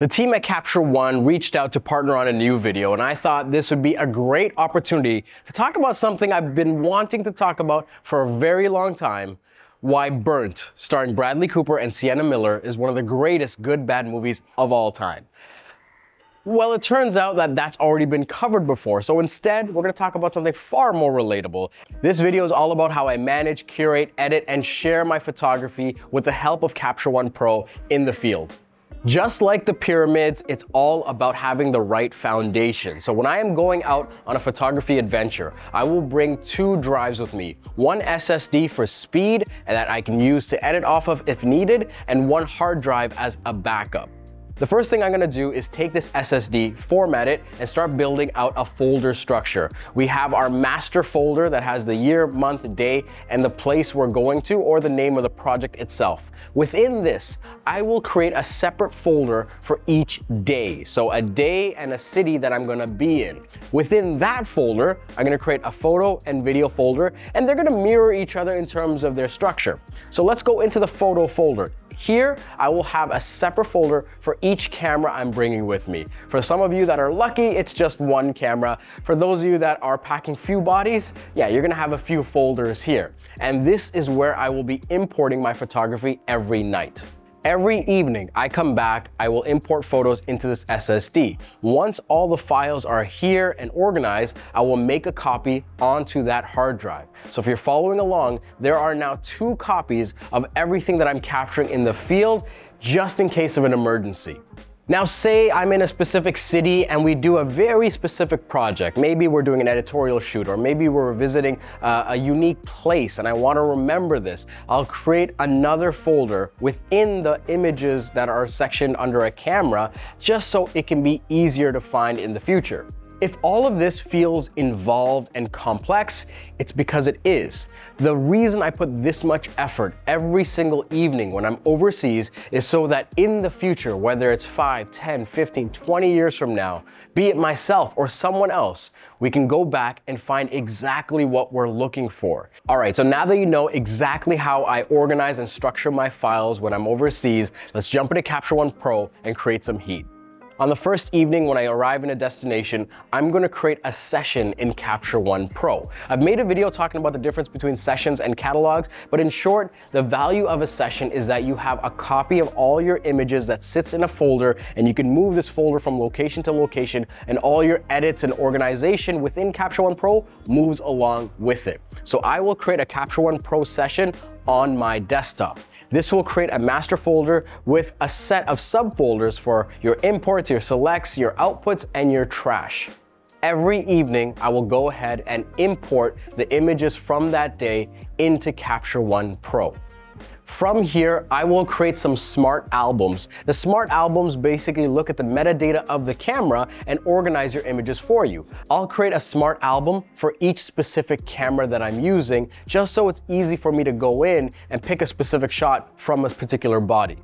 The team at Capture One reached out to partner on a new video, and I thought this would be a great opportunity to talk about something I've been wanting to talk about for a very long time: why Burnt, starring Bradley Cooper and Sienna Miller, is one of the greatest good-bad movies of all time. Well, it turns out that that's already been covered before, so instead, we're gonna talk about something far more relatable. This video is all about how I manage, curate, edit, and share my photography with the help of Capture One Pro in the field. Just like the pyramids, it's all about having the right foundation. So when I am going out on a photography adventure, I will bring two drives with me. One SSD for speed, and that I can use to edit off of if needed, and one hard drive as a backup. The first thing I'm gonna do is take this SSD, format it, and start building out a folder structure. We have our master folder that has the year, month, day, and the place we're going to, or the name of the project itself. Within this, I will create a separate folder for each day. So a day and a city that I'm gonna be in. Within that folder, I'm gonna create a photo and video folder, and they're gonna mirror each other in terms of their structure. So let's go into the photo folder. Here, I will have a separate folder for each camera I'm bringing with me. For some of you that are lucky, it's just one camera. For those of you that are packing few bodies, yeah, you're gonna have a few folders here. And this is where I will be importing my photography every night. Every evening I come back, I will import photos into this SSD. Once all the files are here and organized, I will make a copy onto that hard drive. So if you're following along, there are now two copies of everything that I'm capturing in the field, just in case of an emergency. Now, say I'm in a specific city and we do a very specific project. Maybe we're doing an editorial shoot, or maybe we're visiting a unique place and I want to remember this. I'll create another folder within the images that are sectioned under a camera, just so it can be easier to find in the future. If all of this feels involved and complex, it's because it is. The reason I put this much effort every single evening when I'm overseas is so that in the future, whether it's 5, 10, 15, 20 years from now, be it myself or someone else, we can go back and find exactly what we're looking for. All right, so now that you know exactly how I organize and structure my files when I'm overseas, let's jump into Capture One Pro and create some heat. On the first evening when I arrive in a destination, I'm gonna create a session in Capture One Pro. I've made a video talking about the difference between sessions and catalogs, but in short, the value of a session is that you have a copy of all your images that sits in a folder, and you can move this folder from location to location, and all your edits and organization within Capture One Pro moves along with it. So I will create a Capture One Pro session on my desktop. This will create a master folder with a set of subfolders for your imports, your selects, your outputs, and your trash. Every evening, I will go ahead and import the images from that day into Capture One Pro. From here, I will create some smart albums. The smart albums basically look at the metadata of the camera and organize your images for you. I'll create a smart album for each specific camera that I'm using, just so it's easy for me to go in and pick a specific shot from a particular body.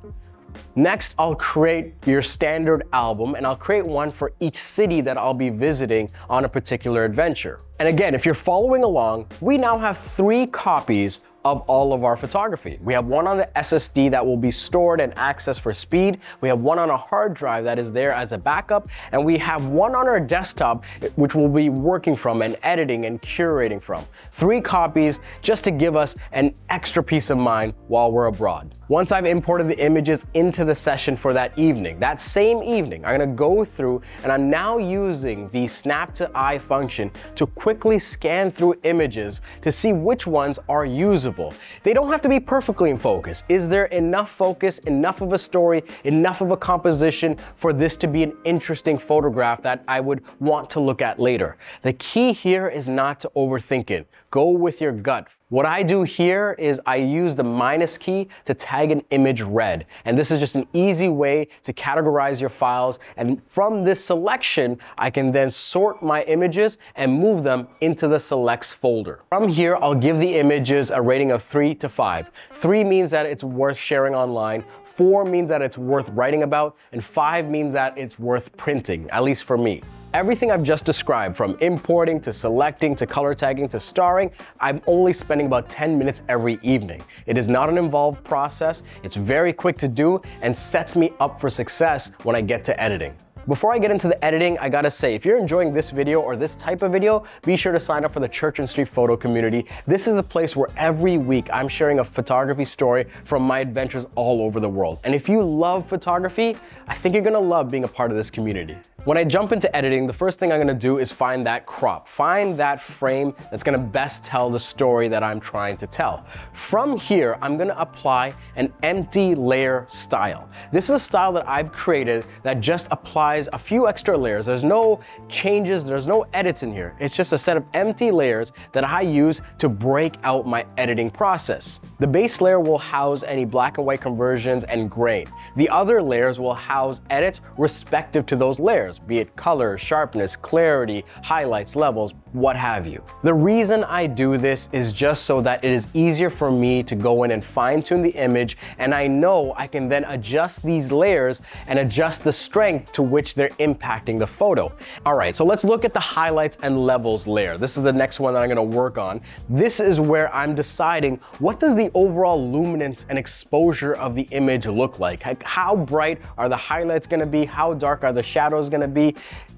Next, I'll create your standard album, and I'll create one for each city that I'll be visiting on a particular adventure. And again, if you're following along, we now have three copies of all of our photography. We have one on the SSD that will be stored and accessed for speed. We have one on a hard drive that is there as a backup. And we have one on our desktop, which we'll be working from and editing and curating from. Three copies just to give us an extra peace of mind while we're abroad. Once I've imported the images into the session for that evening, that same evening, I'm gonna go through, and I'm now using the snap to eye function to quickly scan through images to see which ones are usable. They don't have to be perfectly in focus. Is there enough focus, enough of a story, enough of a composition for this to be an interesting photograph that I would want to look at later? The key here is not to overthink it. Go with your gut. What I do here is I use the minus key to tag an image red. And this is just an easy way to categorize your files. And from this selection, I can then sort my images and move them into the selects folder. From here, I'll give the images a rating of 3 to 5. 3 means that it's worth sharing online, 4 means that it's worth writing about, and 5 means that it's worth printing, at least for me. Everything I've just described, from importing to selecting to color tagging to starring, I'm only spending about 10 minutes every evening. It is not an involved process, it's very quick to do, and sets me up for success when I get to editing. Before I get into the editing, I gotta say, if you're enjoying this video or this type of video, be sure to sign up for the Church and Street Photo Community. This is the place where every week I'm sharing a photography story from my adventures all over the world. And if you love photography, I think you're gonna love being a part of this community. When I jump into editing, the first thing I'm gonna do is find that crop, find that frame that's gonna best tell the story that I'm trying to tell. From here, I'm gonna apply an empty layer style. This is a style that I've created that just applies a few extra layers. There's no changes, there's no edits in here. It's just a set of empty layers that I use to break out my editing process. The base layer will house any black and white conversions and grain. The other layers will house edits respective to those layers, be it color, sharpness, clarity, highlights, levels, what have you. The reason I do this is just so that it is easier for me to go in and fine-tune the image, and I know I can then adjust these layers and adjust the strength to which they're impacting the photo. All right, so let's look at the highlights and levels layer. This is the next one that I'm gonna work on. This is where I'm deciding, what does the overall luminance and exposure of the image look like? How bright are the highlights gonna be? How dark are the shadows gonna be?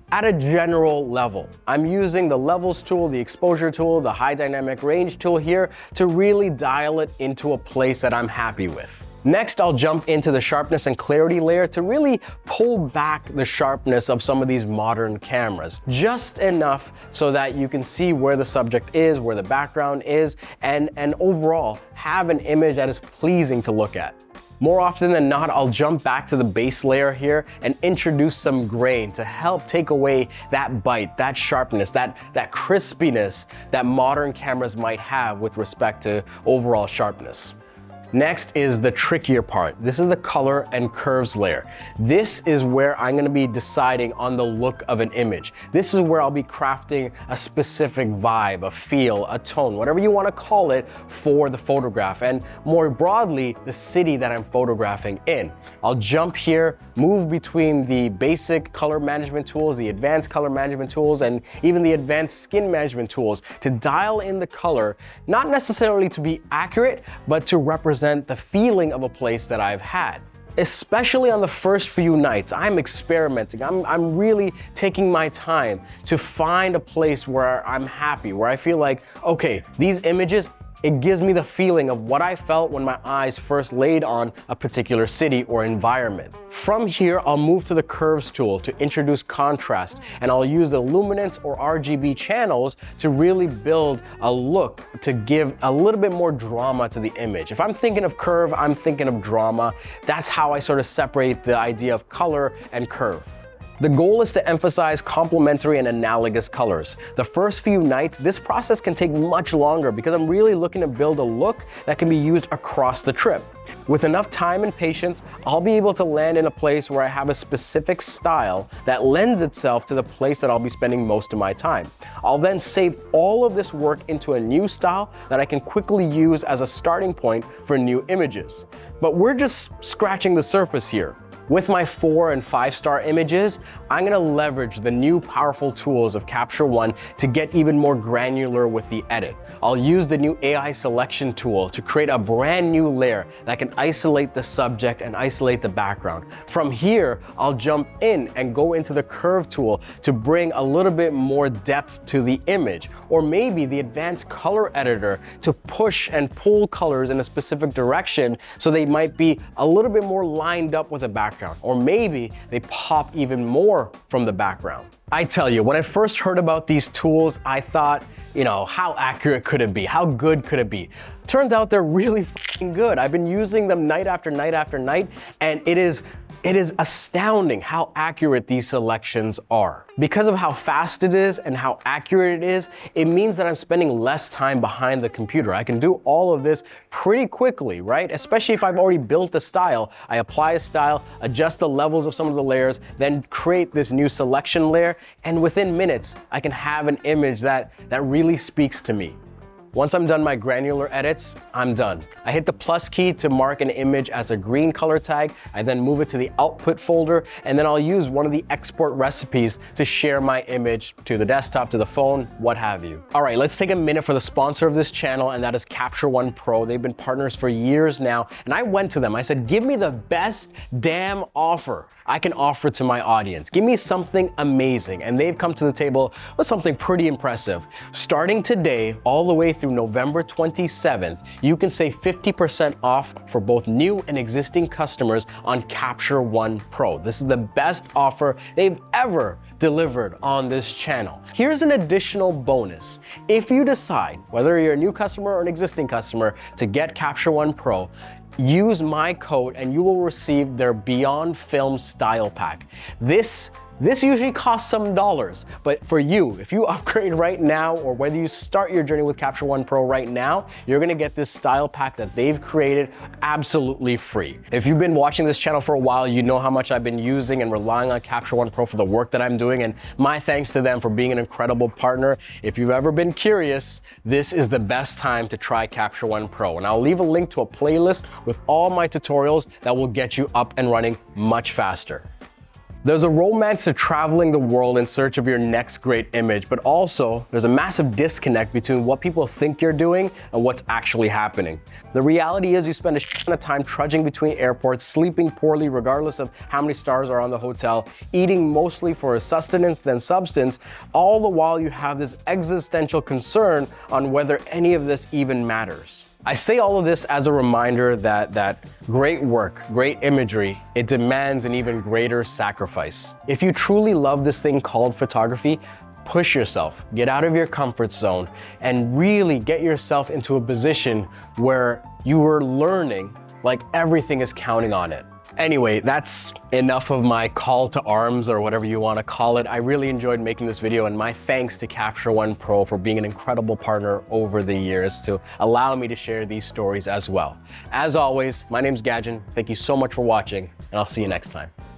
At a general level, I'm using the levels tool, the exposure tool, the high dynamic range tool here to really dial it into a place that I'm happy with. Next, I'll jump into the sharpness and clarity layer to really pull back the sharpness of some of these modern cameras, just enough so that you can see where the subject is, where the background is, and overall have an image that is pleasing to look at. More often than not, I'll jump back to the base layer here and introduce some grain to help take away that bite, that sharpness, that crispiness that modern cameras might have with respect to overall sharpness. Next is the trickier part. This is the color and curves layer. This is where I'm gonna be deciding on the look of an image. This is where I'll be crafting a specific vibe, a feel, a tone, whatever you wanna call it for the photograph, and more broadly, the city that I'm photographing in. I'll jump here, move between the basic color management tools, the advanced color management tools, and even the advanced skin management tools to dial in the color, not necessarily to be accurate, but to represent the feeling of a place that I've had. Especially on the first few nights, I'm experimenting. I'm really taking my time to find a place where I'm happy, where I feel like, okay, these images, it gives me the feeling of what I felt when my eyes first laid on a particular city or environment. From here, I'll move to the curves tool to introduce contrast, and I'll use the luminance or RGB channels to really build a look to give a little bit more drama to the image. If I'm thinking of curve, I'm thinking of drama. That's how I sort of separate the idea of color and curve. The goal is to emphasize complementary and analogous colors. The first few nights, this process can take much longer because I'm really looking to build a look that can be used across the trip. With enough time and patience, I'll be able to land in a place where I have a specific style that lends itself to the place that I'll be spending most of my time. I'll then save all of this work into a new style that I can quickly use as a starting point for new images. But we're just scratching the surface here. With my 4- and 5-star images, I'm gonna leverage the new powerful tools of Capture One to get even more granular with the edit. I'll use the new AI selection tool to create a brand new layer that can isolate the subject and isolate the background. From here, I'll jump in and go into the curve tool to bring a little bit more depth to the image, or maybe the advanced color editor to push and pull colors in a specific direction so they might be a little bit more lined up with a background. Or maybe they pop even more from the background. I tell you, when I first heard about these tools, I thought, you know, how accurate could it be? How good could it be? Turns out they're really fucking good. I've been using them night after night after night, and it is astounding how accurate these selections are. Because of how fast it is and how accurate it is, it means that I'm spending less time behind the computer. I can do all of this pretty quickly, right? Especially if I've already built a style. I apply a style, adjust the levels of some of the layers, then create this new selection layer, and within minutes, I can have an image that really speaks to me. Once I'm done my granular edits, I'm done. I hit the plus key to mark an image as a green color tag. I then move it to the output folder, and then I'll use one of the export recipes to share my image to the desktop, to the phone, what have you. All right, let's take a minute for the sponsor of this channel, and that is Capture One Pro. They've been partners for years now, and I went to them. I said, give me the best damn offer I can offer to my audience. Give me something amazing. And they've come to the table with something pretty impressive. Starting today, all the way through November 27th, you can save 50% off for both new and existing customers on Capture One Pro. This is the best offer they've ever delivered on this channel. Here's an additional bonus. If you decide, whether you're a new customer or an existing customer, to get Capture One Pro, use my code and you will receive their Beyond Film Style Pack. This usually costs some dollars, but for you, if you upgrade right now or whether you start your journey with Capture One Pro right now, you're gonna get this style pack that they've created absolutely free. If you've been watching this channel for a while, you know how much I've been using and relying on Capture One Pro for the work that I'm doing, and my thanks to them for being an incredible partner. If you've ever been curious, this is the best time to try Capture One Pro, and I'll leave a link to a playlist with all my tutorials that will get you up and running much faster. There's a romance to traveling the world in search of your next great image, but also there's a massive disconnect between what people think you're doing and what's actually happening. The reality is you spend a shit ton of time trudging between airports, sleeping poorly regardless of how many stars are on the hotel, eating mostly for sustenance than substance, all the while you have this existential concern on whether any of this even matters. I say all of this as a reminder that great work, great imagery, it demands an even greater sacrifice. If you truly love this thing called photography, push yourself, get out of your comfort zone, and really get yourself into a position where you are learning like everything is counting on it. Anyway, that's enough of my call to arms or whatever you want to call it. I really enjoyed making this video, and my thanks to Capture One Pro for being an incredible partner over the years to allow me to share these stories as well. As always, my name's Gajan. Thank you so much for watching, and I'll see you next time.